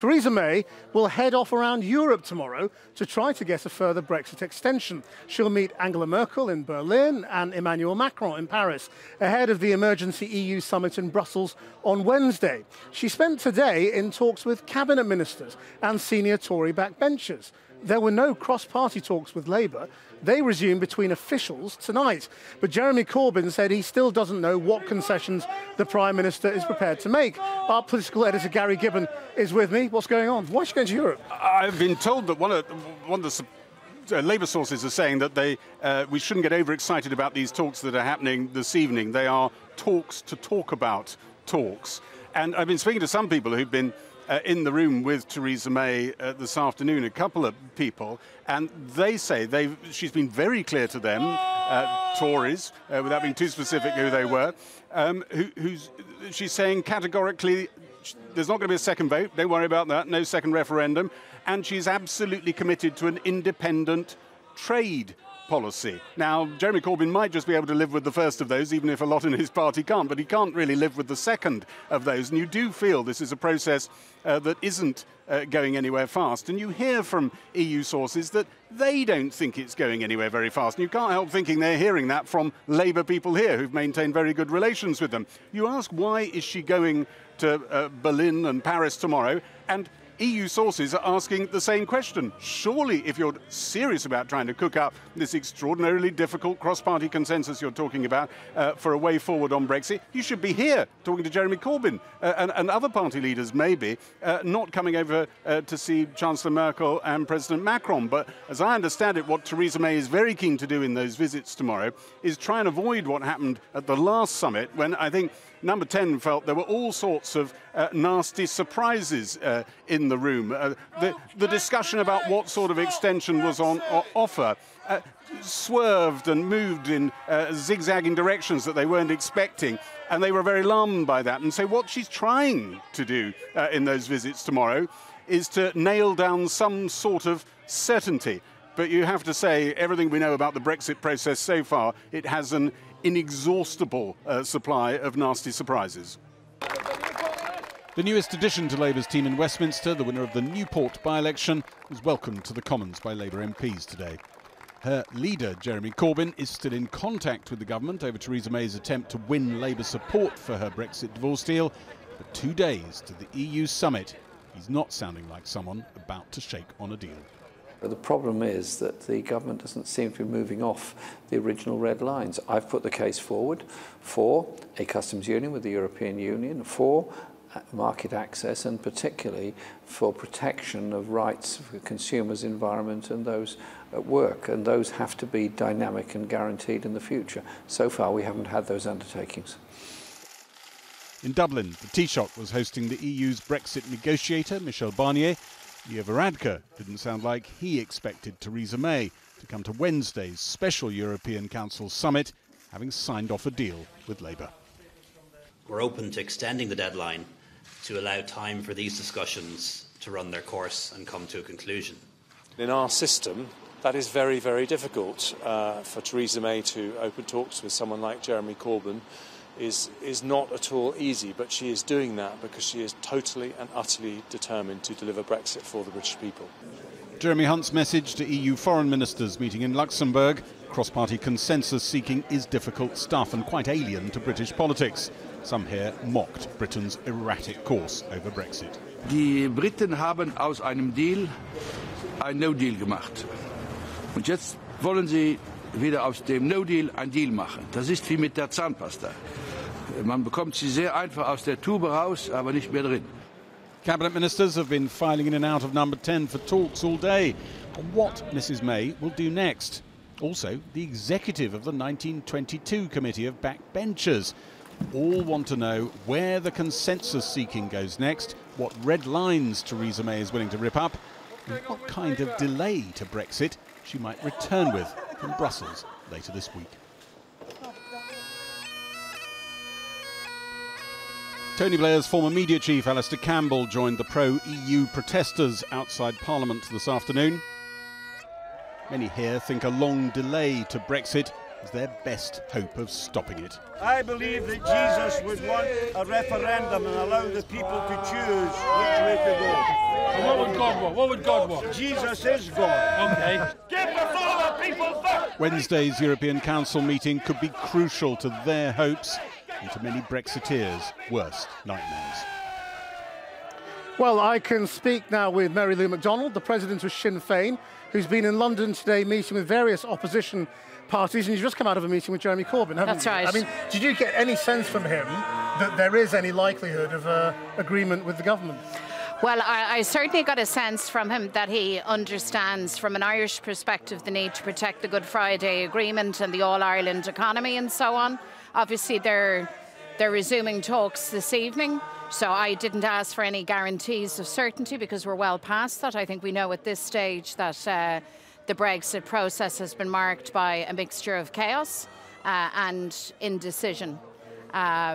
Theresa May will head off around Europe tomorrow to try to get a further Brexit extension. She'll meet Angela Merkel in Berlin and Emmanuel Macron in Paris, ahead of the emergency EU summit in Brussels on Wednesday. She spent today in talks with Cabinet ministers and senior Tory backbenchers. There were no cross-party talks with Labour. They resume between officials tonight. But Jeremy Corbyn said he still doesn't know what concessions the Prime Minister is prepared to make. Our political editor Gary Gibbon is with me. What's going on? Why is she going to Europe? I've been told that one of the Labour sources are saying that we shouldn't get overexcited about these talks that are happening this evening. They are talks to talk about talks. And I've been speaking to some people who've been in the room with Theresa May this afternoon, a couple of people, and they say she's been very clear to them, Tories, without being too specific who they were, she's saying categorically there's not going to be a second vote, don't worry about that, no second referendum, and she's absolutely committed to an independent trade policy. Now, Jeremy Corbyn might just be able to live with the first of those, even if a lot in his party can't, but he can't really live with the second of those. And you do feel this is a process that isn't going anywhere fast. And you hear from EU sources that they don't think it's going anywhere very fast. And you can't help thinking they're hearing that from Labour people here who've maintained very good relations with them. You ask, why is she going to Berlin and Paris tomorrow? And EU sources are asking the same question. Surely, if you're serious about trying to cook up this extraordinarily difficult cross-party consensus you're talking about for a way forward on Brexit, you should be here talking to Jeremy Corbyn and other party leaders, maybe, not coming over to see Chancellor Merkel and President Macron. But as I understand it, what Theresa May is very keen to do in those visits tomorrow is try and avoid what happened at the last summit, when I think Number 10 felt there were all sorts of nasty surprises in the room. The discussion about what sort of extension was on offer swerved and moved in zigzagging directions that they weren't expecting, and they were very alarmed by that. And so what she's trying to do in those visits tomorrow is to nail down some sort of certainty. But you have to say, everything we know about the Brexit process so far, it has an inexhaustible supply of nasty surprises. The newest addition to Labour's team in Westminster, the winner of the Newport by-election, was welcomed to the Commons by Labour MPs today. Her leader, Jeremy Corbyn, is still in contact with the government over Theresa May's attempt to win Labour support for her Brexit divorce deal. But 2 days to the EU summit, he's not sounding like someone about to shake on a deal. But the problem is that the government doesn't seem to be moving off the original red lines. I've put the case forward for a customs union with the European Union, for market access, and particularly for protection of rights for consumers, environment, and those at work. And those have to be dynamic and guaranteed in the future. So far, we haven't had those undertakings. In Dublin, the Taoiseach was hosting the EU's Brexit negotiator, Michel Barnier. Varadkar didn't sound like he expected Theresa May to come to Wednesday's special European Council summit, having signed off a deal with Labour. We're open to extending the deadline to allow time for these discussions to run their course and come to a conclusion. In our system, that is very, very difficult. For Theresa May to open talks with someone like Jeremy Corbyn is not at all easy, but she is doing that because she is totally and utterly determined to deliver Brexit for the British people. Jeremy Hunt's message to EU foreign ministers meeting in Luxembourg: cross-party consensus seeking is difficult stuff and quite alien to British politics. Some here mocked Britain's erratic course over Brexit. Die Briten haben aus einem Deal ein No-Deal gemacht. Und jetzt wollen sie wieder aus dem No-Deal ein Deal machen. Das ist wie mit der Zahnpasta. Man bekommt sie sehr einfach aus der Tube raus, aber nicht mehr drin. Cabinet ministers have been filing in and out of Number 10 for talks all day. On what Mrs May will do next. Also, the executive of the 1922 Committee of Backbenchers. All want to know where the consensus seeking goes next, what red lines Theresa May is willing to rip up, and what kind of delay to Brexit she might return with from Brussels later this week. Tony Blair's former media chief, Alastair Campbell, joined the pro-EU protesters outside Parliament this afternoon. Many here think a long delay to Brexit as their best hope of stopping it. I believe that Jesus would want a referendum and allow the people to choose which way to go. And what would God want? What would God want? Jesus is God. Okay. Give the floor to people first! Wednesday's European Council meeting could be crucial to their hopes and to many Brexiteers' worst nightmares. Well, I can speak now with Mary Lou McDonald, the president of Sinn Féin, who's been in London today meeting with various opposition parties, and you've just come out of a meeting with Jeremy Corbyn, haven't you? That's right. I mean, did you get any sense from him that there is any likelihood of agreement with the government? Well, I certainly got a sense from him that he understands, from an Irish perspective, the need to protect the Good Friday Agreement and the All-Ireland economy and so on. Obviously, they're resuming talks this evening. So I didn't ask for any guarantees of certainty because we're well past that. I think we know at this stage that the Brexit process has been marked by a mixture of chaos and indecision.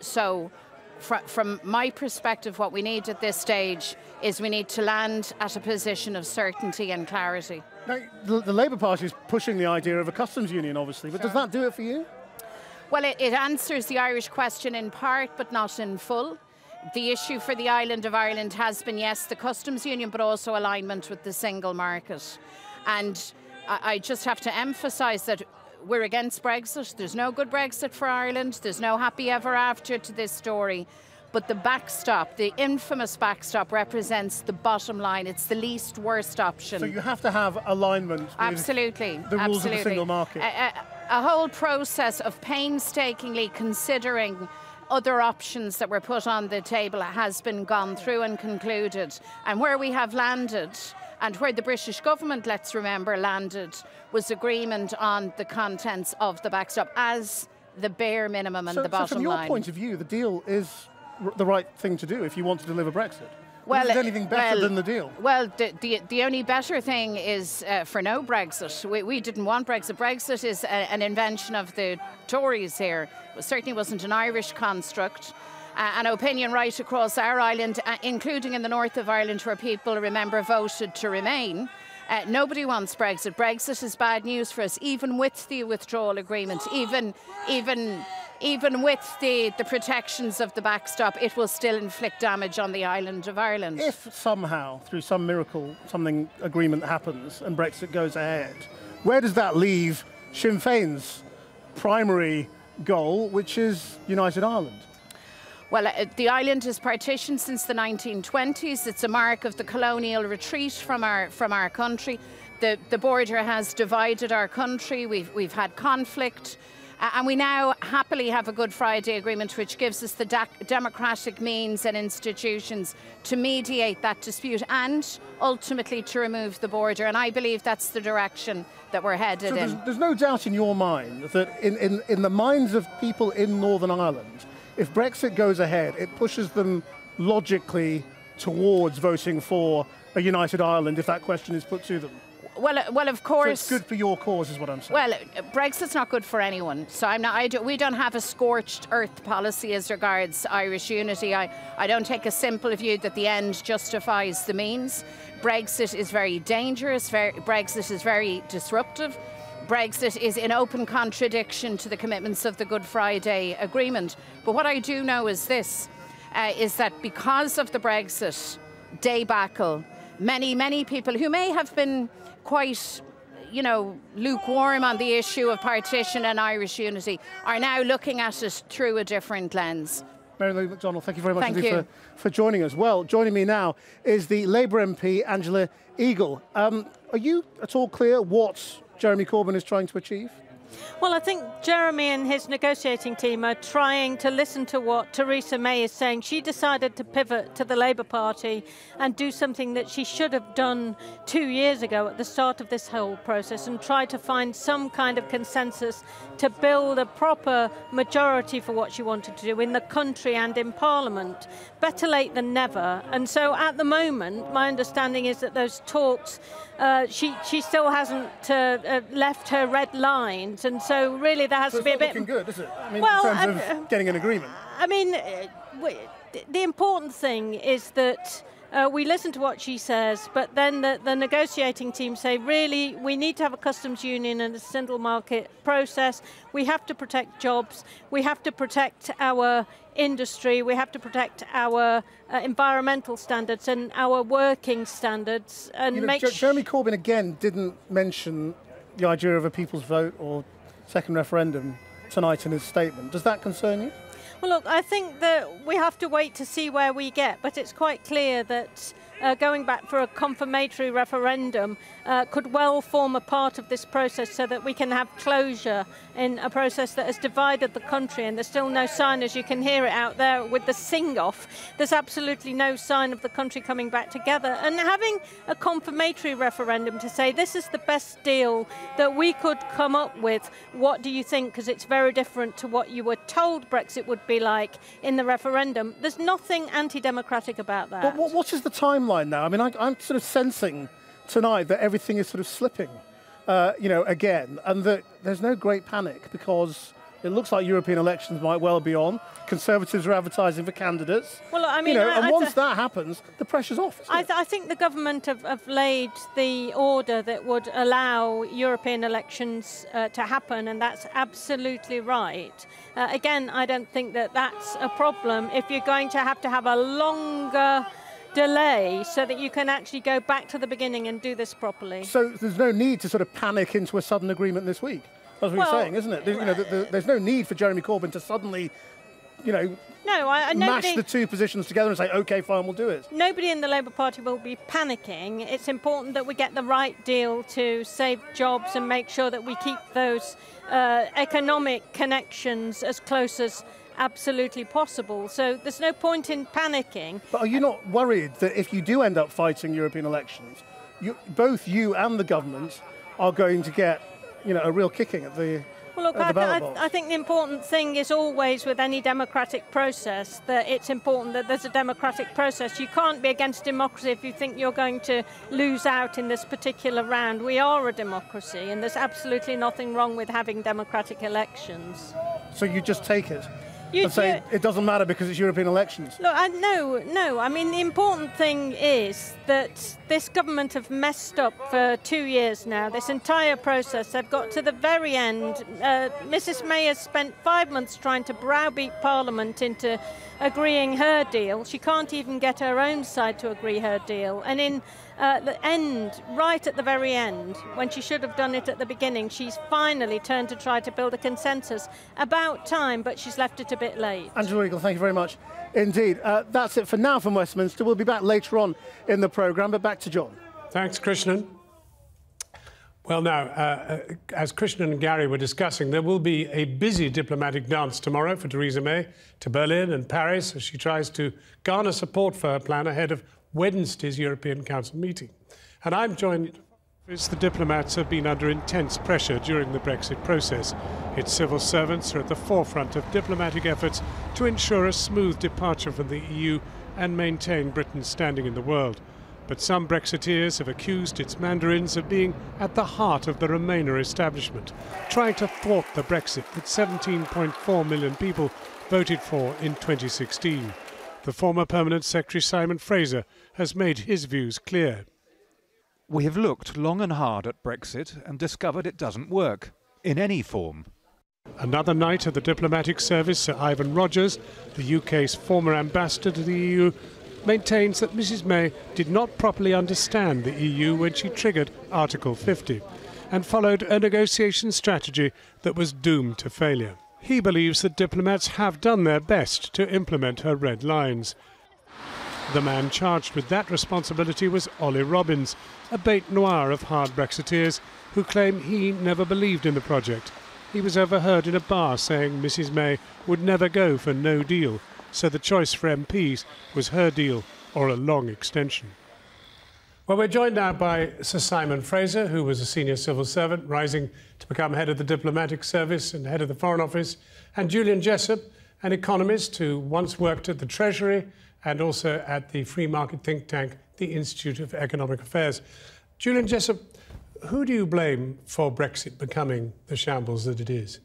So from my perspective, what we need at this stage is we need to land at a position of certainty and clarity. Now, the Labour Party is pushing the idea of a customs union, obviously, but does that do it for you? Well, it answers the Irish question in part, but not in full. The issue for the island of Ireland has been, yes, the customs union, but also alignment with the single market. And I just have to emphasise that we're against Brexit. There's no good Brexit for Ireland. There's no happy ever after to this story. But the backstop, the infamous backstop, represents the bottom line. It's the least worst option. So you have to have alignment with the rules of the single market. A whole process of painstakingly considering other options that were put on the table has been gone through and concluded. And where we have landed, and where the British government, let's remember, landed, was agreement on the contents of the backstop as the bare minimum and the bottom line. So from your point of view, the deal is the right thing to do if you want to deliver Brexit. Well, is anything better than the deal? Well, the only better thing is for no Brexit. We didn't want Brexit. Brexit is an invention of the Tories here. It certainly wasn't an Irish construct. An opinion right across our island, including in the north of Ireland, where people, remember, voted to remain. Nobody wants Brexit. Brexit is bad news for us, even with the withdrawal agreement, even with the protections of the backstop, it will still inflict damage on the island of Ireland. If somehow, through some miracle, something agreement happens and Brexit goes ahead, where does that leave Sinn Féin's primary goal, which is United Ireland? Well, the island is partitioned since the 1920s. It's a mark of the colonial retreat from our country. The border has divided our country. We've had conflict. And we now happily have a Good Friday Agreement, which gives us the democratic means and institutions to mediate that dispute and ultimately to remove the border. And I believe that's the direction that we're headed in. There's no doubt in your mind that in the minds of people in Northern Ireland, if Brexit goes ahead, it pushes them logically towards voting for a united Ireland if that question is put to them. Well, of course. So it's good for your cause, is what I'm saying. Well, Brexit's not good for anyone. So I'm not. We don't have a scorched earth policy as regards Irish unity. I don't take a simple view that the end justifies the means. Brexit is very dangerous. Brexit is very disruptive. Brexit is in open contradiction to the commitments of the Good Friday Agreement. But what I do know is this: is that because of the Brexit debacle, many people who may have been quite, lukewarm on the issue of partition and Irish unity are now looking at it through a different lens. Mary Lou McDonald, thank you very much for joining us. Well, joining me now is the Labour MP, Angela Eagle. Are you at all clear what Jeremy Corbyn is trying to achieve? Well, I think Jeremy and his negotiating team are trying to listen to what Theresa May is saying. She decided to pivot to the Labour Party and do something that she should have done 2 years ago at the start of this whole process and try to find some kind of consensus to build a proper majority for what she wanted to do in the country and in Parliament. Better late than never. And so at the moment, my understanding is that those talks, she still hasn't left her red lines. And so, really, there has to be a bit. It's not looking good, is it? I mean, well, in terms of getting an agreement. I mean, the important thing is that We listen to what she says, but then the negotiating team say, really, we need to have a customs union and a single market process. We have to protect jobs. We have to protect our industry. We have to protect our environmental standards and our working standards. And Jeremy Corbyn, again, didn't mention the idea of a people's vote or second referendum tonight in his statement. Does that concern you? Well, look, I think that we have to wait to see where we get, but it's quite clear that going back for a confirmatory referendum could well form a part of this process so that we can have closure in a process that has divided the country, and there's still no sign, as you can hear it out there with the sing-off, there's absolutely no sign of the country coming back together. And having a confirmatory referendum to say this is the best deal that we could come up with, what do you think? Because it's very different to what you were told Brexit would be like in the referendum. There's nothing anti-democratic about that. But what is the time line now? I mean, I'm sort of sensing tonight that everything is sort of slipping, you know, again, and that there's no great panic because it looks like European elections might well be on. Conservatives are advertising for candidates. Well, look, I mean, you know, and once that happens, the pressure's off. I think the government have laid the order that would allow European elections to happen, and that's absolutely right. Again, I don't think that that's a problem if you're going to have a longer delay so that you can actually go back to the beginning and do this properly. So there's no need to sort of panic into a sudden agreement this week. That's what you're saying, isn't it? You know, there's no need for Jeremy Corbyn to suddenly, you know, mash the two positions together and say, OK, fine, we'll do it. Nobody in the Labour Party will be panicking. It's important that we get the right deal to save jobs and make sure that we keep those economic connections as close as absolutely possible. So there's no point in panicking. But are you not worried that if you do end up fighting European elections, both you and the government are going to get, you know, a real kicking at the... Well, look, I think the important thing is always with any democratic process that it's important that there's a democratic process. You can't be against democracy if you think you're going to lose out in this particular round. We are a democracy, and there's absolutely nothing wrong with having democratic elections. So you just take it? And say it doesn't matter because it's European elections. Look, no. I mean, the important thing is that this government have messed up for 2 years now, this entire process. They've got to the very end. Mrs May has spent 5 months trying to browbeat Parliament into agreeing her deal. She can't even get her own side to agree her deal. And in the end, right at the very end, when she should have done it at the beginning, she's finally turned to try to build a consensus. About time, but she's left it a bit late. Angela Eagle, thank you very much indeed. That's it for now from Westminster. We'll be back later on in the programme, but back to John. Thanks, Krishnan. Well, now, as Krishnan and Gary were discussing, there will be a busy diplomatic dance tomorrow for Theresa May to Berlin and Paris as she tries to garner support for her plan ahead of Wednesday's European Council meeting. And I'm joined as the diplomats have been under intense pressure during the Brexit process. Its civil servants are at the forefront of diplomatic efforts to ensure a smooth departure from the EU and maintain Britain's standing in the world. But some Brexiteers have accused its mandarins of being at the heart of the Remainer establishment, trying to thwart the Brexit that 17.4 million people voted for in 2016. The former Permanent Secretary Simon Fraser has made his views clear. We have looked long and hard at Brexit and discovered it doesn't work, in any form. Another night of the diplomatic service, Sir Ivan Rogers, the UK's former ambassador to the EU, maintains that Mrs May did not properly understand the EU when she triggered Article 50 and followed a negotiation strategy that was doomed to failure. He believes that diplomats have done their best to implement her red lines. The man charged with that responsibility was Olly Robbins, a bête noire of hard Brexiteers who claim he never believed in the project. He was overheard in a bar saying Mrs May would never go for no deal, so the choice for MPs was her deal or a long extension. Well, we're joined now by Sir Simon Fraser, who was a senior civil servant, rising to become head of the diplomatic service and head of the Foreign Office, and Julian Jessop, an economist who once worked at the Treasury and also at the free market think tank, the Institute of Economic Affairs. Julian Jessop, who do you blame for Brexit becoming the shambles that it is?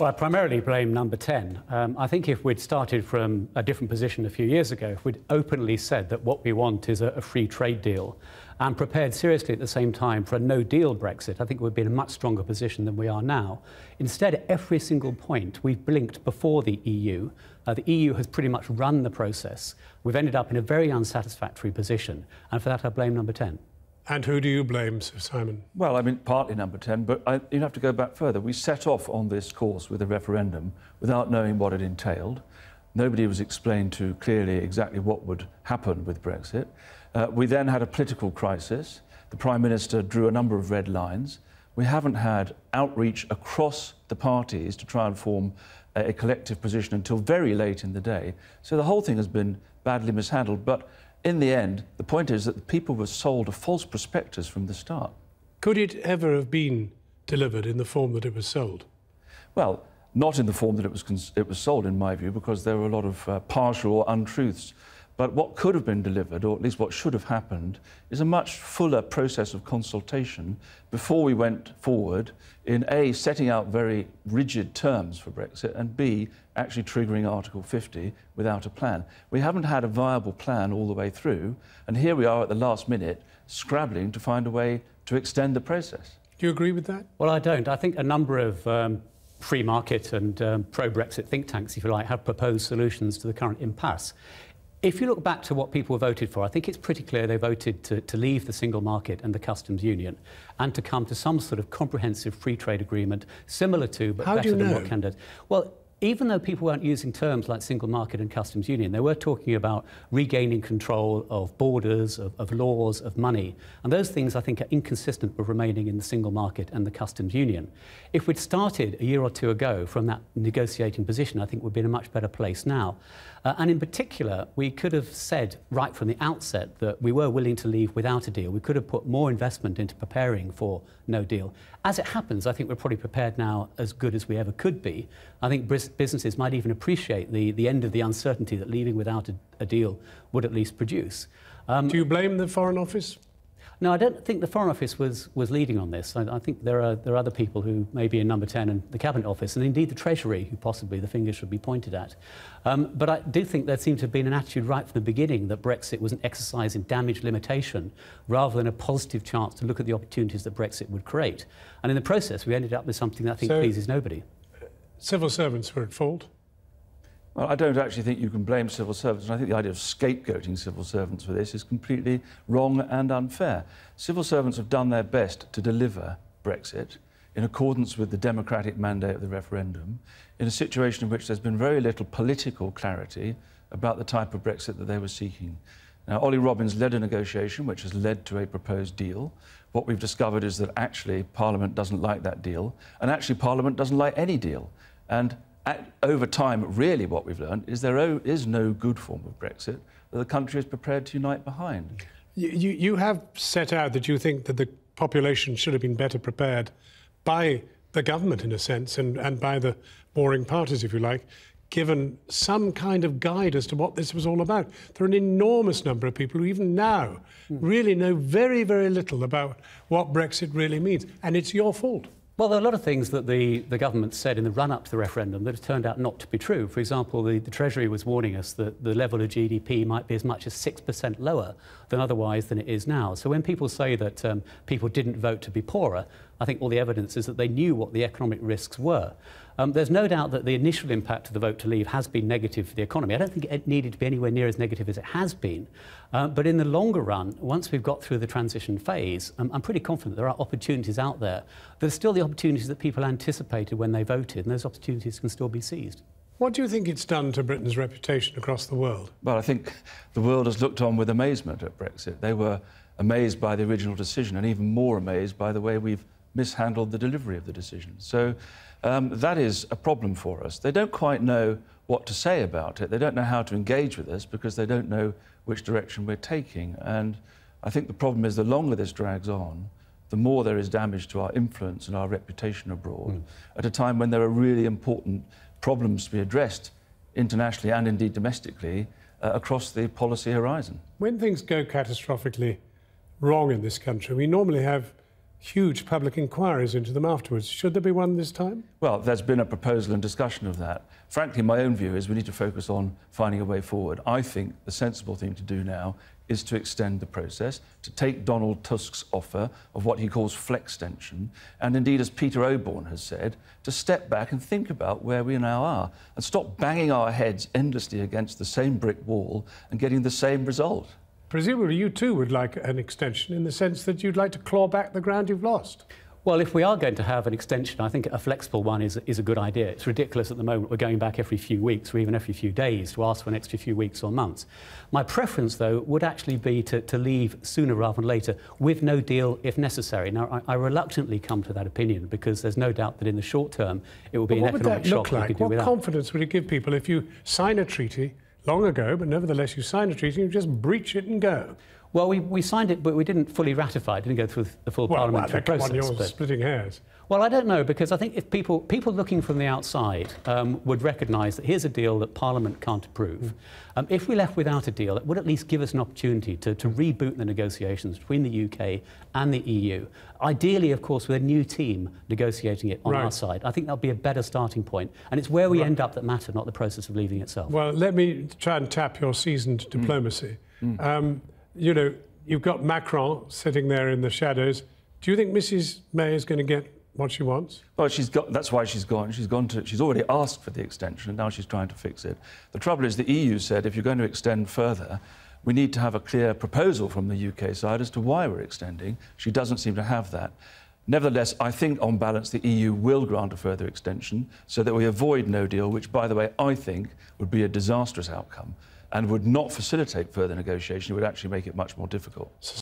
Well, I primarily blame number 10. I think if we'd started from a different position a few years ago, if we'd openly said that what we want is a free trade deal and prepared seriously at the same time for a no-deal Brexit, I think we'd be in a much stronger position than we are now. Instead, at every single point, we've blinked before the EU. The EU has pretty much run the process. We've ended up in a very unsatisfactory position, and for that I blame number 10. And who do you blame, Sir Simon? Well, I mean, partly number 10, but you'd have to go back further. We set off on this course with a referendum without knowing what it entailed. Nobody was explained to clearly exactly what would happen with Brexit. We then had a political crisis. The Prime Minister drew a number of red lines. We haven't had outreach across the parties to try and form a collective position until very late in the day. So the whole thing has been badly mishandled, but in the end, the point is that the people were sold a false prospectus from the start. Could it ever have been delivered in the form that it was sold? Well, not in the form that it was sold, in my view, because there were a lot of partial untruths. But what could have been delivered, or at least what should have happened, is a much fuller process of consultation before we went forward in A, setting out very rigid terms for Brexit, and B, actually triggering Article 50 without a plan. We haven't had a viable plan all the way through, and here we are at the last minute, scrabbling to find a way to extend the process. Do you agree with that? Well, I don't. I think a number of free market and pro-Brexit think tanks, if you like, have proposed solutions to the current impasse. If you look back to what people voted for, I think it's pretty clear they voted to leave the single market and the customs union and to come to some sort of comprehensive free trade agreement, similar to, but better than what Canada does. Well, even though people weren't using terms like single market and customs union, they were talking about regaining control of borders, of laws, of money. And those things, I think, are inconsistent with remaining in the single market and the customs union. If we'd started a year or two ago from that negotiating position, I think we'd be in a much better place now. And in particular, we could have said right from the outset that we were willing to leave without a deal. We could have put more investment into preparing for no deal. As it happens, I think we're probably prepared now as good as we ever could be. I think businesses might even appreciate the end of the uncertainty that leaving without a deal would at least produce. Do you blame the Foreign Office? No, I don't think the Foreign Office was leading on this. I think there are other people who may be in number 10 and the Cabinet Office, and indeed the Treasury, who possibly the finger should be pointed at. But I do think there seemed to have been an attitude right from the beginning that Brexit was an exercise in damage limitation rather than a positive chance to look at the opportunities that Brexit would create. And in the process, we ended up with something that I think pleases nobody. Civil servants were at fault. Well, I don't actually think you can blame civil servants, and I think the idea of scapegoating civil servants for this is completely wrong and unfair. Civil servants have done their best to deliver Brexit in accordance with the democratic mandate of the referendum, in a situation in which there's been very little political clarity about the type of Brexit that they were seeking. Now, Olly Robbins led a negotiation which has led to a proposed deal. What we've discovered is that actually Parliament doesn't like that deal, and actually Parliament doesn't like any deal. And over time, really what we've learned is there is no good form of Brexit that the country is prepared to unite behind. You have set out that you think that the population should have been better prepared by the government, in a sense, and by the warring parties, if you like, given some kind of guide as to what this was all about. There are an enormous number of people who even now really know very, very little about what Brexit really means, and it's your fault. Well, there are a lot of things that the government said in the run-up to the referendum that have turned out not to be true. For example, the Treasury was warning us that the level of GDP might be as much as 6% lower than it is now. So when people say that people didn't vote to be poorer, I think all the evidence is that they knew what the economic risks were. There's no doubt that the initial impact of the vote to leave has been negative for the economy. I don't think it needed to be anywhere near as negative as it has been. But in the longer run, once we've got through the transition phase, I'm pretty confident there are opportunities out there. There's still the opportunities that people anticipated when they voted, and those opportunities can still be seized. What do you think it's done to Britain's reputation across the world? Well, I think the world has looked on with amazement at Brexit. They were amazed by the original decision and even more amazed by the way we've mishandled the delivery of the decision. So that is a problem for us. They don't quite know what to say about it. They don't know how to engage with us because they don't know which direction we're taking. And I think the problem is the longer this drags on, the more there is damage to our influence and our reputation abroad at a time when there are really important problems to be addressed internationally and indeed domestically across the policy horizon. When things go catastrophically wrong in this country, we normally have huge public inquiries into them afterwards. Should there be one this time? Well, there's been a proposal and discussion of that. Frankly, my own view is we need to focus on finding a way forward. I think the sensible thing to do now is to extend the process, to take Donald Tusk's offer of what he calls flextension, and indeed, as Peter Oborne has said, to step back and think about where we now are and stop banging our heads endlessly against the same brick wall and getting the same result. Presumably you too would like an extension in the sense that you'd like to claw back the ground you've lost. Well, if we are going to have an extension, I think a flexible one is a good idea. It's ridiculous at the moment we're going back every few weeks or even every few days to ask for an extra few weeks or months. My preference, though, would actually be to leave sooner rather than later with no deal if necessary. Now, I reluctantly come to that opinion because there's no doubt that in the short term it will be an economic shock. What would that look like? What confidence would it give people if you sign a treaty long ago, but nevertheless you sign a treaty and you just breach it and go? Well, we signed it, but we didn't fully ratify it. Didn't go through the full parliamentary process. Well, you're splitting hairs. Well, I don't know, because I think if people looking from the outside would recognise that here's a deal that Parliament can't approve. If we left without a deal, it would at least give us an opportunity to reboot the negotiations between the UK and the EU. Ideally, of course, with a new team negotiating it on our side. I think that'll be a better starting point, and it's where we end up that matter, not the process of leaving itself. Well, let me try and tap your seasoned diplomacy. You know, you've got Macron sitting there in the shadows. Do you think Mrs. May is going to get what she wants? Well, she's got, that's why she's gone. She's gone to, she's already asked for the extension and now she's trying to fix it. The trouble is the EU said if you're going to extend further, we need to have a clear proposal from the UK side as to why we're extending. She doesn't seem to have that. Nevertheless, I think on balance the EU will grant a further extension so that we avoid no deal, which, by the way, I think would be a disastrous outcome and would not facilitate further negotiation. It would actually make it much more difficult.